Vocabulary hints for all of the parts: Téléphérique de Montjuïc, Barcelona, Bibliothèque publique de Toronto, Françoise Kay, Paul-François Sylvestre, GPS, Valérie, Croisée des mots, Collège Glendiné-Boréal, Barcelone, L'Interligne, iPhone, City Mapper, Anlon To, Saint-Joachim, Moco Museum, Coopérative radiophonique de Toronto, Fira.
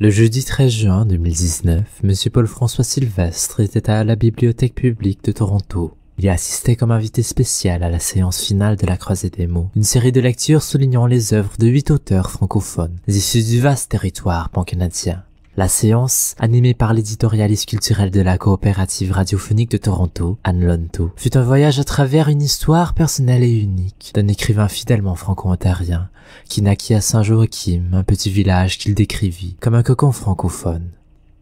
Le jeudi 13 juin 2019, M. Paul-François Sylvestre était à la Bibliothèque publique de Toronto. Il assistait comme invité spécial à la séance finale de la Croisée des mots, une série de lectures soulignant les œuvres de 8 auteurs francophones, issus du vaste territoire pan-canadien. La séance, animée par l'éditorialiste culturel de la Coopérative radiophonique de Toronto, Anlon To, fut un voyage à travers une histoire personnelle et unique d'un écrivain fidèlement franco-ontarien qui naquit à Saint-Joachim, un petit village qu'il décrivit comme un cocon francophone.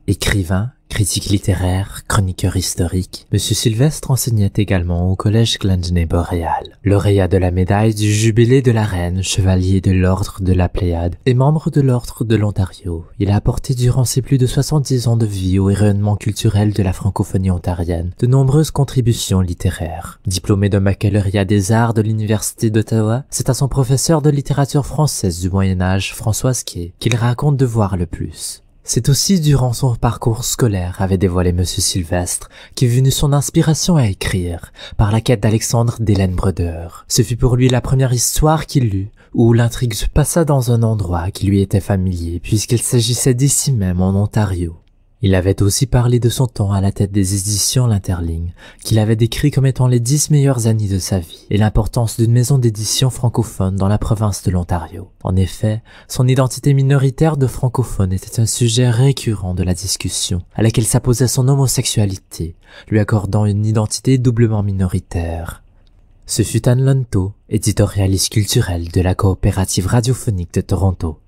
Écrivain, critique littéraire, chroniqueur historique, M. Sylvestre enseignait également au Collège Glendiné-Boréal, lauréat de la médaille du Jubilé de la Reine, chevalier de l'Ordre de la Pléiade et membre de l'Ordre de l'Ontario. Il a apporté durant ses plus de 70 ans de vie au rayonnement culturel de la francophonie ontarienne de nombreuses contributions littéraires. Diplômé d'un baccalauréat des arts de l'Université d'Ottawa, c'est à son professeur de littérature française du Moyen-Âge, Françoise Kay, qu'il raconte devoir le plus. C'est aussi durant son parcours scolaire, avait dévoilé M. Sylvestre, qu'est venue son inspiration à écrire, par la quête d'Alexandre d'Hélène Brodeur. Ce fut pour lui la première histoire qu'il lut, où l'intrigue se passa dans un endroit qui lui était familier, puisqu'il s'agissait d'ici même en Ontario. Il avait aussi parlé de son temps à la tête des éditions L'Interligne, qu'il avait décrit comme étant les 10 meilleures années de sa vie, et l'importance d'une maison d'édition francophone dans la province de l'Ontario. En effet, son identité minoritaire de francophone était un sujet récurrent de la discussion, à laquelle s'apposait son homosexualité, lui accordant une identité doublement minoritaire. Ce fut Anlon To, éditorialiste culturel de la Coopérative radiophonique de Toronto.